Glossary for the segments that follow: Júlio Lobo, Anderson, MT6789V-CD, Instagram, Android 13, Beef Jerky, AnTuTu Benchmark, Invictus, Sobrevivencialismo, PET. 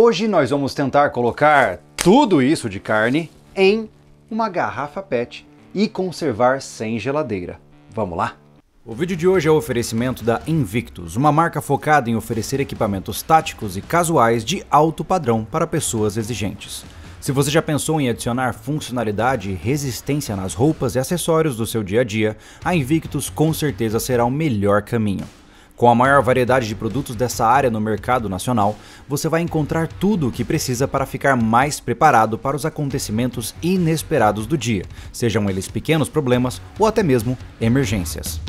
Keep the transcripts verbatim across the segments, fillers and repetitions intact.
Hoje nós vamos tentar colocar tudo isso de carne em uma garrafa PET e conservar sem geladeira. Vamos lá? O vídeo de hoje é o oferecimento da Invictus, uma marca focada em oferecer equipamentos táticos e casuais de alto padrão para pessoas exigentes. Se você já pensou em adicionar funcionalidade e resistência nas roupas e acessórios do seu dia a dia, a Invictus com certeza será o melhor caminho. Com a maior variedade de produtos dessa área no mercado nacional, você vai encontrar tudo o que precisa para ficar mais preparado para os acontecimentos inesperados do dia, sejam eles pequenos problemas ou até mesmo emergências.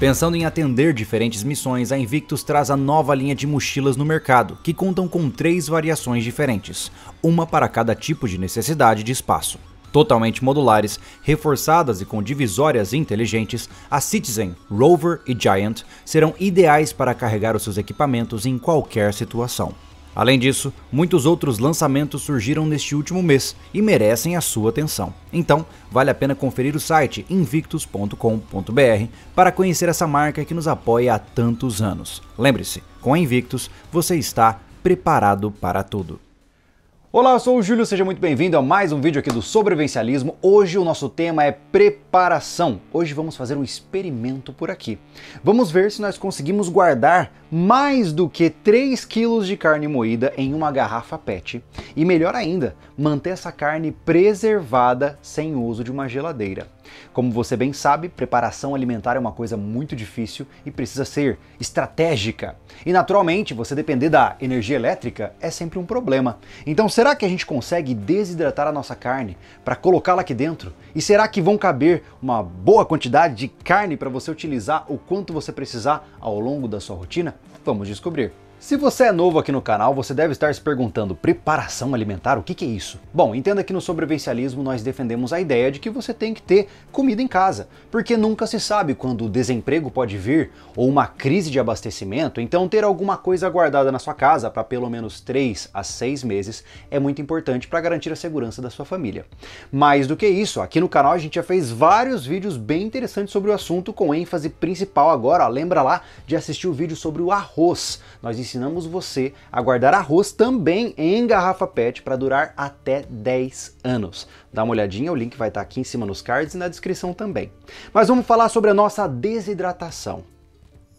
Pensando em atender diferentes missões, a Invictus traz a nova linha de mochilas no mercado, que contam com três variações diferentes, uma para cada tipo de necessidade de espaço. Totalmente modulares, reforçadas e com divisórias inteligentes, a Citizen, Rover e Giant serão ideais para carregar os seus equipamentos em qualquer situação. Além disso, muitos outros lançamentos surgiram neste último mês e merecem a sua atenção. Então, vale a pena conferir o site invictus ponto com ponto br para conhecer essa marca que nos apoia há tantos anos. Lembre-se, com a Invictus você está preparado para tudo. Olá, eu sou o Júlio, seja muito bem-vindo a mais um vídeo aqui do Sobrevivencialismo. Hoje o nosso tema é preparação. Hoje vamos fazer um experimento por aqui. Vamos ver se nós conseguimos guardar mais do que três quilos de carne moída em uma garrafa PET. E melhor ainda, manter essa carne preservada sem o uso de uma geladeira. Como você bem sabe, preparação alimentar é uma coisa muito difícil e precisa ser estratégica. E naturalmente, você depender da energia elétrica é sempre um problema. Então será que a gente consegue desidratar a nossa carne para colocá-la aqui dentro? E será que vão caber uma boa quantidade de carne para você utilizar o quanto você precisar ao longo da sua rotina? Vamos descobrir. Se você é novo aqui no canal, você deve estar se perguntando, preparação alimentar, o que que é isso? Bom, entenda que no sobrevivencialismo nós defendemos a ideia de que você tem que ter comida em casa, porque nunca se sabe quando o desemprego pode vir ou uma crise de abastecimento, então ter alguma coisa guardada na sua casa para pelo menos três a seis meses é muito importante para garantir a segurança da sua família. Mais do que isso, aqui no canal a gente já fez vários vídeos bem interessantes sobre o assunto, com ênfase principal agora, ó, lembra lá de assistir o vídeo sobre o arroz. Nós ensinamos você a guardar arroz também em garrafa PET para durar até dez anos. Dá uma olhadinha, o link vai estar aqui em cima nos cards e na descrição também. Mas vamos falar sobre a nossa desidratação.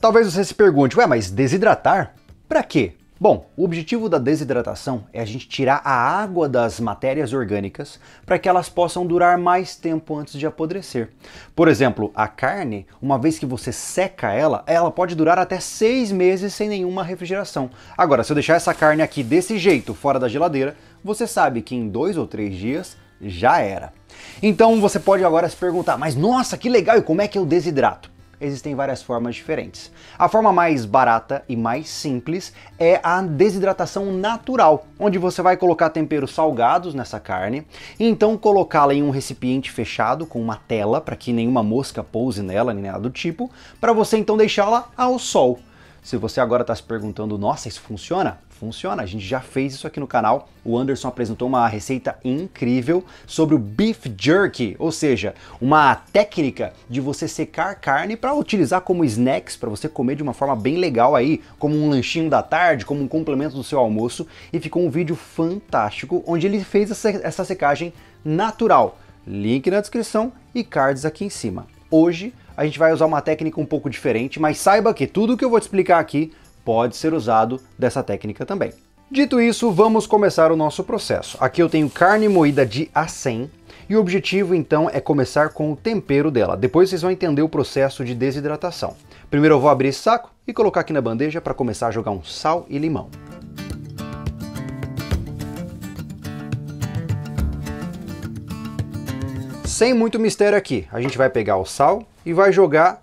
Talvez você se pergunte, ué, mas desidratar? Para quê? Bom, o objetivo da desidratação é a gente tirar a água das matérias orgânicas para que elas possam durar mais tempo antes de apodrecer. Por exemplo, a carne, uma vez que você seca ela, ela pode durar até seis meses sem nenhuma refrigeração. Agora, se eu deixar essa carne aqui desse jeito, fora da geladeira, você sabe que em dois ou três dias já era. Então você pode agora se perguntar, mas nossa, que legal, e como é que eu desidrato? Existem várias formas diferentes. A forma mais barata e mais simples é a desidratação natural, onde você vai colocar temperos salgados nessa carne, e então colocá-la em um recipiente fechado com uma tela para que nenhuma mosca pouse nela, nem nada do tipo, para você então deixá-la ao sol. Se você agora está se perguntando, nossa, isso funciona? Funciona, a gente já fez isso aqui no canal. O Anderson apresentou uma receita incrível sobre o Beef Jerky, ou seja, uma técnica de você secar carne para utilizar como snacks, para você comer de uma forma bem legal aí, como um lanchinho da tarde, como um complemento do seu almoço. E ficou um vídeo fantástico, onde ele fez essa secagem natural. Link na descrição e cards aqui em cima. Hoje a gente vai usar uma técnica um pouco diferente, mas saiba que tudo que eu vou te explicar aqui pode ser usado dessa técnica também. Dito isso, vamos começar o nosso processo. Aqui eu tenho carne moída de acém e o objetivo então é começar com o tempero dela. Depois vocês vão entender o processo de desidratação. Primeiro eu vou abrir esse saco e colocar aqui na bandeja para começar a jogar um sal e limão. Sem muito mistério aqui, a gente vai pegar o sal e vai jogar.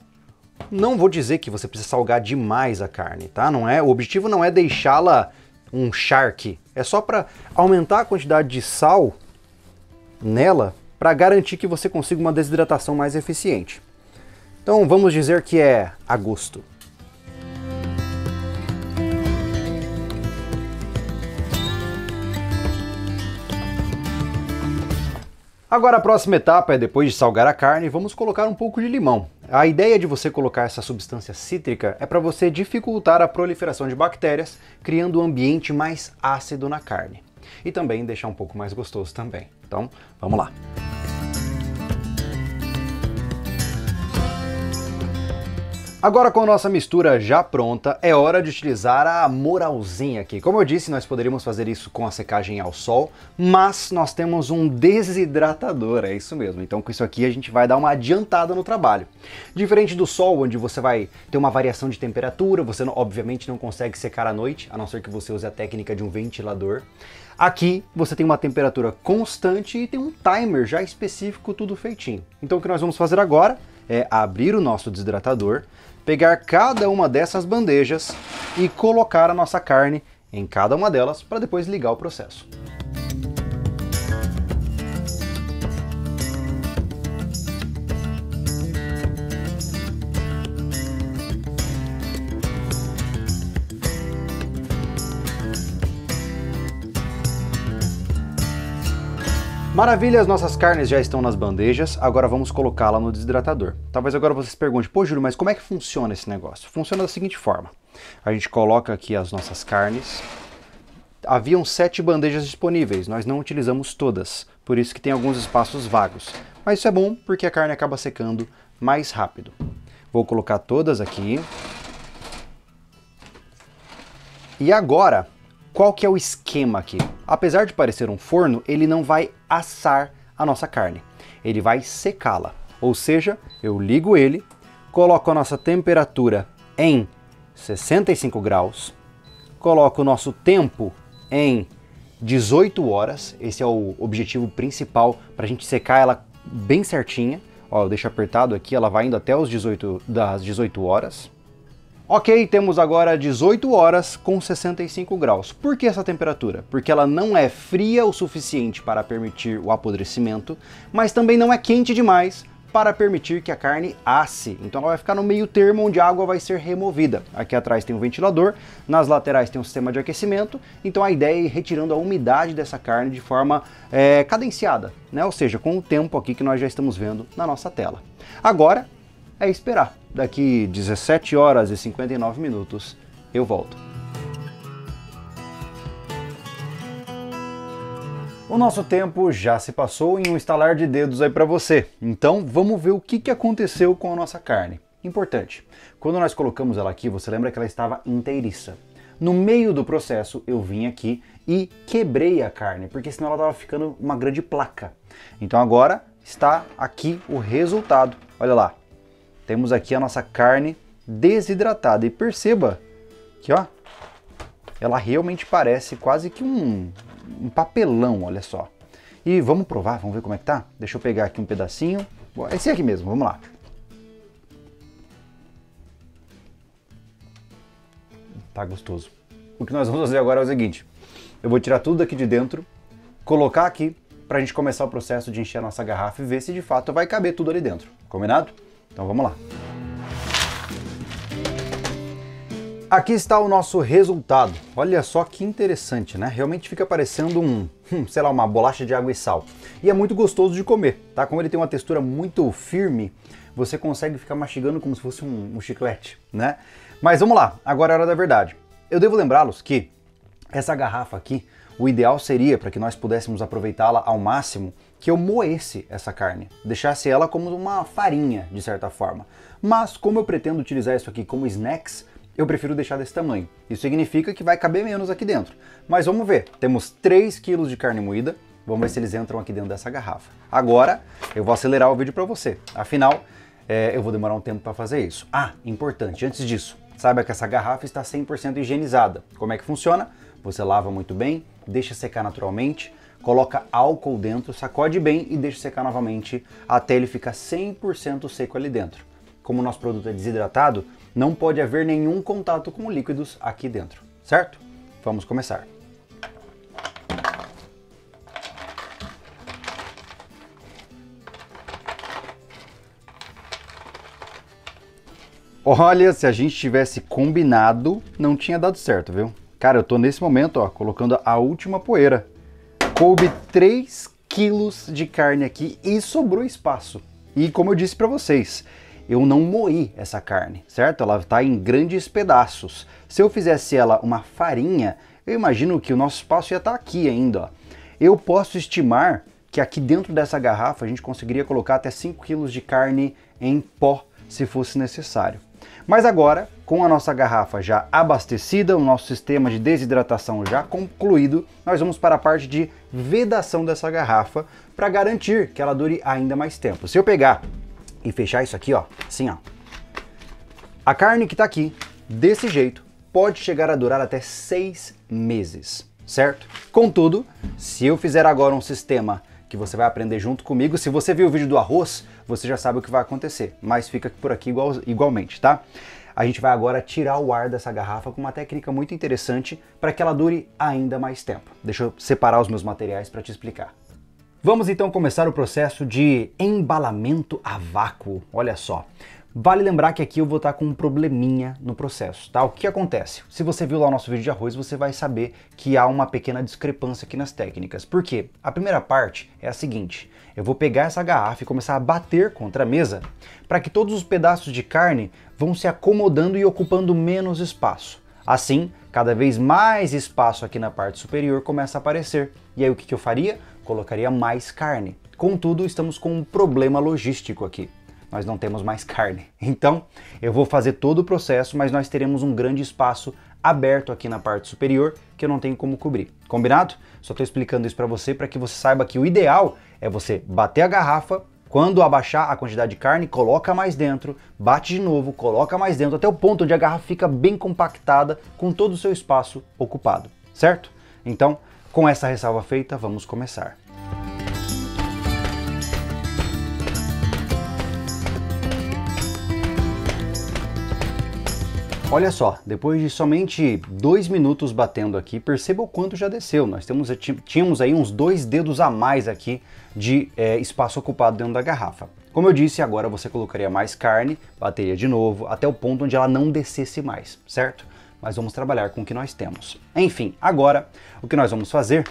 Não vou dizer que você precisa salgar demais a carne, tá? Não é, o objetivo não é deixá-la um charque, é só para aumentar a quantidade de sal nela para garantir que você consiga uma desidratação mais eficiente. Então vamos dizer que é a gosto. Agora a próxima etapa é, depois de salgar a carne, vamos colocar um pouco de limão. A ideia de você colocar essa substância cítrica é para você dificultar a proliferação de bactérias, criando um ambiente mais ácido na carne. E também deixar um pouco mais gostoso também. Então, vamos lá. Agora, com a nossa mistura já pronta, é hora de utilizar a moralzinha aqui. Como eu disse, nós poderíamos fazer isso com a secagem ao sol, mas nós temos um desidratador, é isso mesmo. Então, com isso aqui, a gente vai dar uma adiantada no trabalho. Diferente do sol, onde você vai ter uma variação de temperatura, você obviamente não consegue secar à noite, a não ser que você use a técnica de um ventilador. Aqui você tem uma temperatura constante e tem um timer já específico, tudo feitinho. Então, o que nós vamos fazer agora é abrir o nosso desidratador, pegar cada uma dessas bandejas e colocar a nossa carne em cada uma delas para depois ligar o processo. Maravilha, as nossas carnes já estão nas bandejas, agora vamos colocá-la no desidratador. Talvez agora você se pergunte, pô Júlio, mas como é que funciona esse negócio? Funciona da seguinte forma, a gente coloca aqui as nossas carnes, haviam sete bandejas disponíveis, nós não utilizamos todas, por isso que tem alguns espaços vagos, mas isso é bom porque a carne acaba secando mais rápido. Vou colocar todas aqui. E agora, qual que é o esquema aqui? Apesar de parecer um forno, ele não vai assar a nossa carne. Ele vai secá-la. Ou seja, eu ligo ele, coloco a nossa temperatura em sessenta e cinco graus, coloco o nosso tempo em dezoito horas. Esse é o objetivo principal, para a gente secar ela bem certinha. Ó, eu deixo apertado aqui, ela vai indo até os dezoito, das dezoito horas. Ok, temos agora dezoito horas com sessenta e cinco graus. Por que essa temperatura? Porque ela não é fria o suficiente para permitir o apodrecimento, mas também não é quente demais para permitir que a carne asse. Então ela vai ficar no meio termo onde a água vai ser removida. Aqui atrás tem um ventilador, nas laterais tem um sistema de aquecimento, então a ideia é ir retirando a umidade dessa carne de forma é, cadenciada, né? Ou seja, com o tempo aqui que nós já estamos vendo na nossa tela. Agora é esperar. Daqui dezessete horas e cinquenta e nove minutos eu volto. O nosso tempo já se passou em um estalar de dedos aí para você. Então vamos ver o que que aconteceu com a nossa carne. Importante, quando nós colocamos ela aqui, você lembra que ela estava inteiriça. No meio do processo eu vim aqui e quebrei a carne, porque senão ela estava ficando uma grande placa. Então agora está aqui o resultado, olha lá. Temos aqui a nossa carne desidratada. E perceba que, ó, ela realmente parece quase que um, um papelão, olha só. E vamos provar, vamos ver como é que tá? Deixa eu pegar aqui um pedacinho. Bom, esse aqui mesmo, vamos lá. Tá gostoso. O que nós vamos fazer agora é o seguinte. Eu vou tirar tudo daqui de dentro, colocar aqui pra gente começar o processo de encher a nossa garrafa e ver se de fato vai caber tudo ali dentro. Combinado? Então vamos lá. Aqui está o nosso resultado. Olha só que interessante, né? Realmente fica parecendo um, sei lá, uma bolacha de água e sal. E é muito gostoso de comer, tá? Como ele tem uma textura muito firme, você consegue ficar mastigando como se fosse um, um chiclete, né? Mas vamos lá, agora é a hora da verdade. Eu devo lembrá-los que essa garrafa aqui, o ideal seria, para que nós pudéssemos aproveitá-la ao máximo, que eu moesse essa carne, deixasse ela como uma farinha, de certa forma. Mas como eu pretendo utilizar isso aqui como snacks, eu prefiro deixar desse tamanho. Isso significa que vai caber menos aqui dentro. Mas vamos ver, temos três quilos de carne moída, vamos ver se eles entram aqui dentro dessa garrafa. Agora, eu vou acelerar o vídeo para você, afinal, é, eu vou demorar um tempo para fazer isso. Ah, importante, antes disso, saiba que essa garrafa está cem por cento higienizada. Como é que funciona? Você lava muito bem, deixa secar naturalmente, coloca álcool dentro, sacode bem e deixa secar novamente até ele ficar cem por cento seco ali dentro. Como o nosso produto é desidratado, não pode haver nenhum contato com líquidos aqui dentro, certo? Vamos começar. Olha, se a gente tivesse combinado, não tinha dado certo, viu? Cara, eu tô nesse momento, ó, colocando a última poeira. Coube 3 quilos de carne aqui e sobrou espaço. E como eu disse para vocês, eu não moí essa carne, certo? Ela está em grandes pedaços. Se eu fizesse ela uma farinha, eu imagino que o nosso espaço ia estar aqui ainda, ó. Eu posso estimar que aqui dentro dessa garrafa a gente conseguiria colocar até cinco quilos de carne em pó, se fosse necessário. Mas agora, com a nossa garrafa já abastecida, o nosso sistema de desidratação já concluído, nós vamos para a parte de vedação dessa garrafa, para garantir que ela dure ainda mais tempo. Se eu pegar e fechar isso aqui, ó, assim, ó, a carne que tá aqui, desse jeito, pode chegar a durar até seis meses, certo? Contudo, se eu fizer agora um sistema que você vai aprender junto comigo, se você viu o vídeo do arroz, você já sabe o que vai acontecer, mas fica por aqui igual, igualmente, tá? A gente vai agora tirar o ar dessa garrafa com uma técnica muito interessante para que ela dure ainda mais tempo. Deixa eu separar os meus materiais para te explicar. Vamos então começar o processo de embalamento a vácuo, olha só. Vale lembrar que aqui eu vou estar com um probleminha no processo, tá? O que acontece? Se você viu lá o nosso vídeo de arroz, você vai saber que há uma pequena discrepância aqui nas técnicas. Por quê? A primeira parte é a seguinte, eu vou pegar essa garrafa e começar a bater contra a mesa para que todos os pedaços de carne vão se acomodando e ocupando menos espaço. Assim, cada vez mais espaço aqui na parte superior começa a aparecer. E aí o que que eu faria? Colocaria mais carne. Contudo, estamos com um problema logístico aqui. Nós não temos mais carne. Então, eu vou fazer todo o processo, mas nós teremos um grande espaço aberto aqui na parte superior que eu não tenho como cobrir. Combinado? Só estou explicando isso para você, para que você saiba que o ideal é você bater a garrafa, quando abaixar a quantidade de carne, coloca mais dentro, bate de novo, coloca mais dentro, até o ponto onde a garrafa fica bem compactada com todo o seu espaço ocupado, certo? Então, com essa ressalva feita, vamos começar. Olha só, depois de somente dois minutos batendo aqui, perceba o quanto já desceu. Nós temos, tínhamos aí uns dois dedos a mais aqui de é, espaço ocupado dentro da garrafa. Como eu disse, agora você colocaria mais carne, bateria de novo, até o ponto onde ela não descesse mais, certo? Mas vamos trabalhar com o que nós temos. Enfim, agora o que nós vamos fazer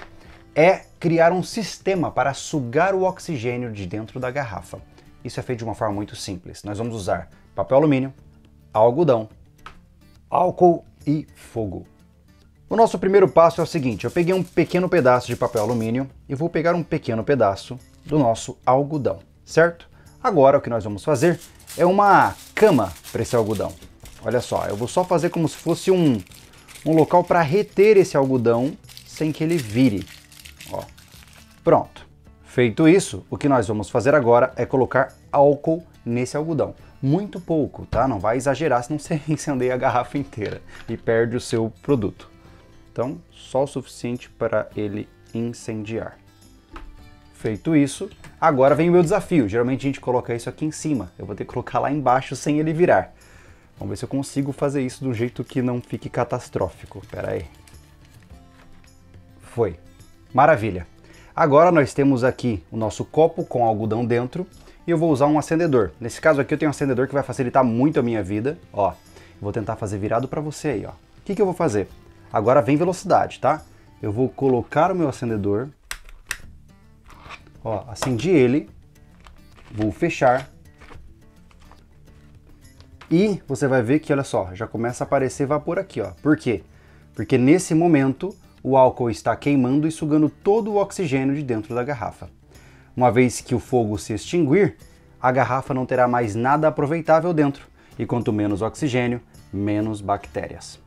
é criar um sistema para sugar o oxigênio de dentro da garrafa. Isso é feito de uma forma muito simples. Nós vamos usar papel alumínio, algodão, álcool e fogo. O nosso primeiro passo é o seguinte, eu peguei um pequeno pedaço de papel alumínio e vou pegar um pequeno pedaço do nosso algodão, certo? Agora o que nós vamos fazer é uma cama para esse algodão. Olha só, eu vou só fazer como se fosse um, um local para reter esse algodão sem que ele vire. Ó. Pronto. Feito isso, o que nós vamos fazer agora é colocar álcool nesse algodão. Muito pouco, tá? Não vai exagerar, senão você incendeia a garrafa inteira e perde o seu produto. Então, só o suficiente para ele incendiar. Feito isso, agora vem o meu desafio. Geralmente a gente coloca isso aqui em cima. Eu vou ter que colocar lá embaixo sem ele virar. Vamos ver se eu consigo fazer isso de um jeito que não fique catastrófico. Pera aí. Foi. Maravilha. Agora nós temos aqui o nosso copo com algodão dentro. E eu vou usar um acendedor. Nesse caso aqui eu tenho um acendedor que vai facilitar muito a minha vida. Ó, vou tentar fazer virado para você aí, ó. O que que eu vou fazer? Agora vem velocidade, tá? Eu vou colocar o meu acendedor. Ó, acendi ele. Vou fechar. E você vai ver que, olha só, já começa a aparecer vapor aqui, ó. Por quê? Porque nesse momento o álcool está queimando e sugando todo o oxigênio de dentro da garrafa. Uma vez que o fogo se extinguir, a garrafa não terá mais nada aproveitável dentro, e quanto menos oxigênio, menos bactérias.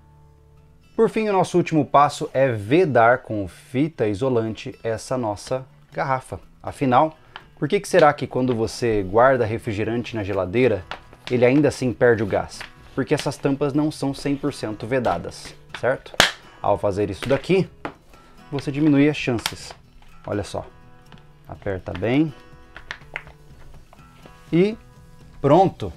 Por fim, o nosso último passo é vedar com fita isolante essa nossa garrafa. Afinal, por que que será que quando você guarda refrigerante na geladeira, ele ainda assim perde o gás? Porque essas tampas não são cem por cento vedadas, certo? Ao fazer isso daqui, você diminui as chances. Olha só. Aperta bem. E pronto!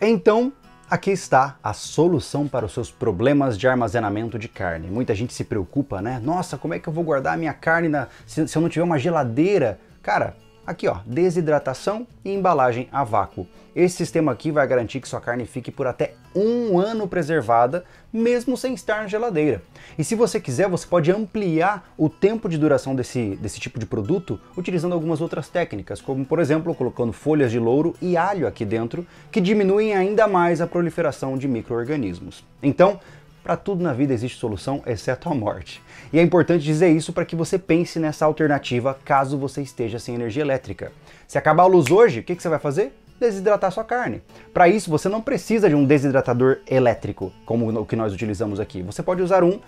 Então, aqui está a solução para os seus problemas de armazenamento de carne. Muita gente se preocupa, né? Nossa, como é que eu vou guardar a minha carne na... se eu não tiver uma geladeira? Cara, Aqui ó, desidratação e embalagem a vácuo. Esse sistema aqui vai garantir que sua carne fique por até um ano preservada, mesmo sem estar na geladeira. E se você quiser, você pode ampliar o tempo de duração desse, desse tipo de produto utilizando algumas outras técnicas, como por exemplo, colocando folhas de louro e alho aqui dentro, que diminuem ainda mais a proliferação de micro-organismos. Então, para tudo na vida existe solução, exceto a morte. E é importante dizer isso para que você pense nessa alternativa caso você esteja sem energia elétrica. Se acabar a luz hoje, o que, que você vai fazer? Desidratar sua carne. Para isso, você não precisa de um desidratador elétrico, como o que nós utilizamos aqui. Você pode usar um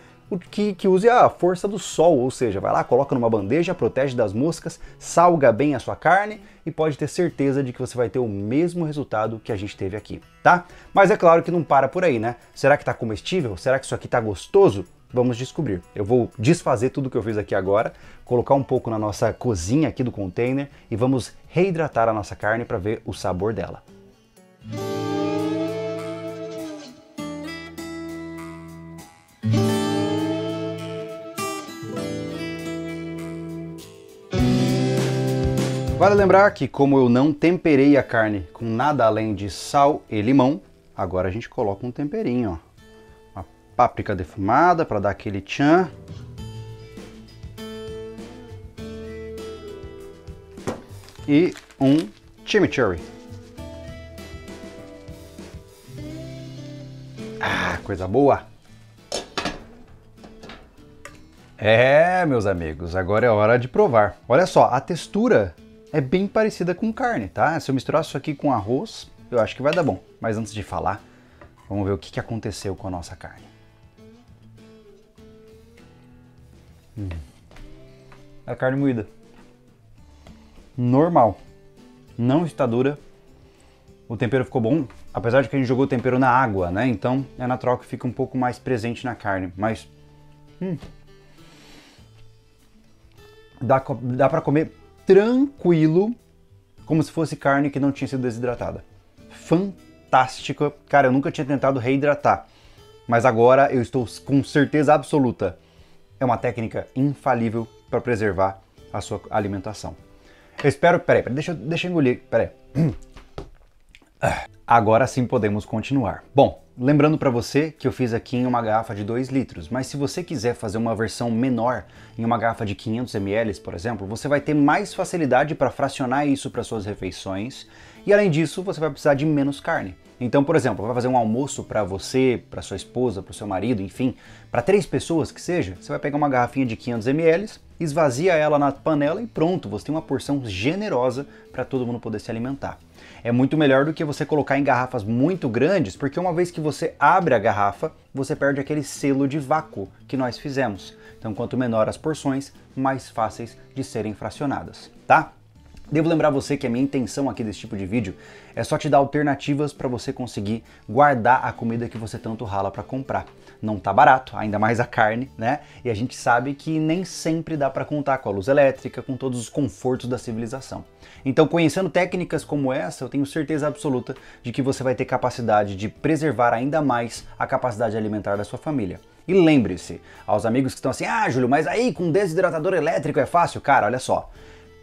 que, que use a força do sol, ou seja, vai lá, coloca numa bandeja, protege das moscas, salga bem a sua carne e pode ter certeza de que você vai ter o mesmo resultado que a gente teve aqui, tá? Mas é claro que não para por aí, né? Será que tá comestível? Será que isso aqui tá gostoso? Vamos descobrir. Eu vou desfazer tudo que eu fiz aqui agora, colocar um pouco na nossa cozinha aqui do container e vamos reidratar a nossa carne para ver o sabor dela. Vale lembrar que como eu não temperei a carne com nada além de sal e limão, agora a gente coloca um temperinho, ó. Páprica defumada para dar aquele tchan. E um chimichurri. Ah, coisa boa! É, meus amigos, agora é hora de provar. Olha só, a textura é bem parecida com carne, tá? Se eu misturar isso aqui com arroz, eu acho que vai dar bom. Mas antes de falar, vamos ver o que aconteceu com a nossa carne. Hum. A carne moída normal, não está dura, o tempero ficou bom, apesar de que a gente jogou o tempero na água, né? Então é natural que fica um pouco mais presente na carne, mas hum. dá, dá pra comer tranquilo, como se fosse carne que não tinha sido desidratada. Fantástica, cara, eu nunca tinha tentado reidratar, mas agora eu estou com certeza absoluta. É uma técnica infalível para preservar a sua alimentação. Eu espero... Peraí, peraí, deixa, deixa eu engolir. Peraí. Agora sim podemos continuar. Bom, lembrando para você que eu fiz aqui em uma garrafa de dois litros, mas se você quiser fazer uma versão menor em uma garrafa de quinhentos mililitros, por exemplo, você vai ter mais facilidade para fracionar isso para suas refeições e, além disso, você vai precisar de menos carne. Então, por exemplo, vai fazer um almoço para você, para sua esposa, para o seu marido, enfim, para três pessoas que seja, você vai pegar uma garrafinha de quinhentos mililitros, esvazia ela na panela e pronto, você tem uma porção generosa para todo mundo poder se alimentar. É muito melhor do que você colocar em garrafas muito grandes, porque uma vez que você abre a garrafa, você perde aquele selo de vácuo que nós fizemos. Então, quanto menor as porções, mais fáceis de serem fracionadas, tá? Devo lembrar você que a minha intenção aqui desse tipo de vídeo é só te dar alternativas para você conseguir guardar a comida que você tanto rala para comprar. Não tá barato, ainda mais a carne, né? E a gente sabe que nem sempre dá para contar com a luz elétrica, com todos os confortos da civilização. Então, conhecendo técnicas como essa, eu tenho certeza absoluta de que você vai ter capacidade de preservar ainda mais a capacidade alimentar da sua família. E lembre-se, aos amigos que estão assim, ah, Júlio, mas aí com desidratador elétrico é fácil? Cara, olha só.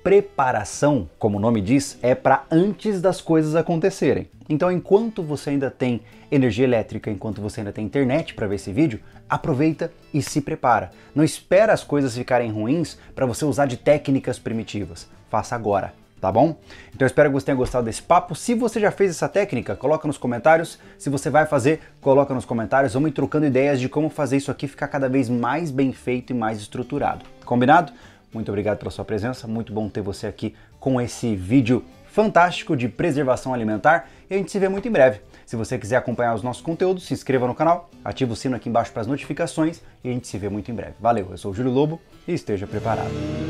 Preparação, como o nome diz, é para antes das coisas acontecerem. Então, enquanto você ainda tem energia elétrica, enquanto você ainda tem internet para ver esse vídeo, aproveita e se prepara. Não espera as coisas ficarem ruins para você usar de técnicas primitivas. Faça agora, tá bom? Então, eu espero que você tenha gostado desse papo. Se você já fez essa técnica, coloca nos comentários. Se você vai fazer, coloca nos comentários. Vamos ir trocando ideias de como fazer isso aqui ficar cada vez mais bem feito e mais estruturado. Combinado? Muito obrigado pela sua presença, muito bom ter você aqui com esse vídeo fantástico de preservação alimentar e a gente se vê muito em breve. Se você quiser acompanhar os nossos conteúdos, se inscreva no canal, ativa o sino aqui embaixo para as notificações e a gente se vê muito em breve. Valeu, eu sou o Júlio Lobo e esteja preparado.